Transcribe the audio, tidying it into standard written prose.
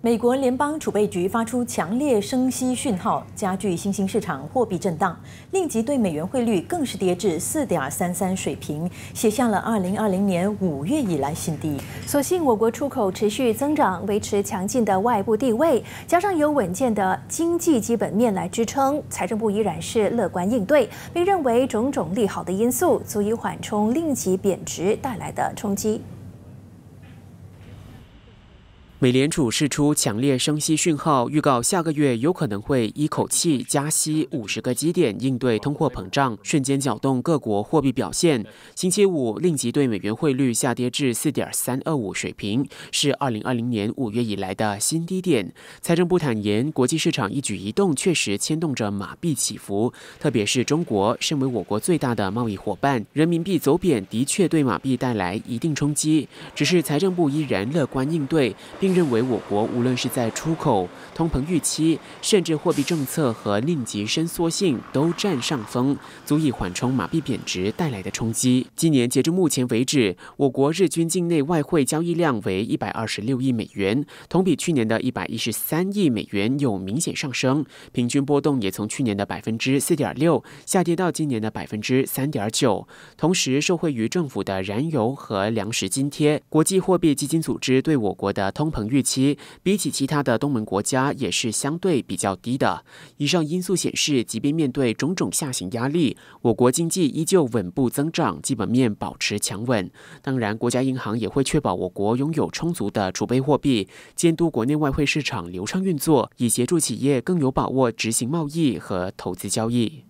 美国联邦储备局发出强烈升息讯号，加剧新兴市场货币震荡，令其对美元汇率更是跌至 4.33 水平，写下了2020年5月以来新低。所幸我国出口持续增长，维持强劲的外部地位，加上有稳健的经济基本面来支撑，财政部依然是乐观应对，并认为种种利好的因素足以缓冲令其贬值带来的冲击。 美联储释出强烈升息讯号，预告下个月有可能会一口气加息50个基点，应对通货膨胀，瞬间搅动各国货币表现。星期五，令吉对美元汇率下跌至 4.325 水平，是2020年5月以来的新低点。财政部坦言，国际市场一举一动确实牵动着马币起伏，特别是中国，身为我国最大的贸易伙伴，人民币走贬的确对马币带来一定冲击。只是财政部依然乐观应对，并认为我国无论是在出口、通膨预期，甚至货币政策和令吉伸缩性都占上风，足以缓冲马币贬值带来的冲击。今年截至目前为止，我国日均境内外汇交易量为126亿美元，同比去年的113亿美元有明显上升，平均波动也从去年的4.6%下跌到今年的3.9%。同时，受惠于政府的燃油和粮食津贴，国际货币基金组织对我国的通膨预期比起其他的东盟国家也是相对比较低的。以上因素显示，即便面对种种下行压力，我国经济依旧稳步增长，基本面保持强稳。当然，国家银行也会确保我国拥有充足的储备货币，监督国内外汇市场流畅运作，以协助企业更有把握执行贸易和投资交易。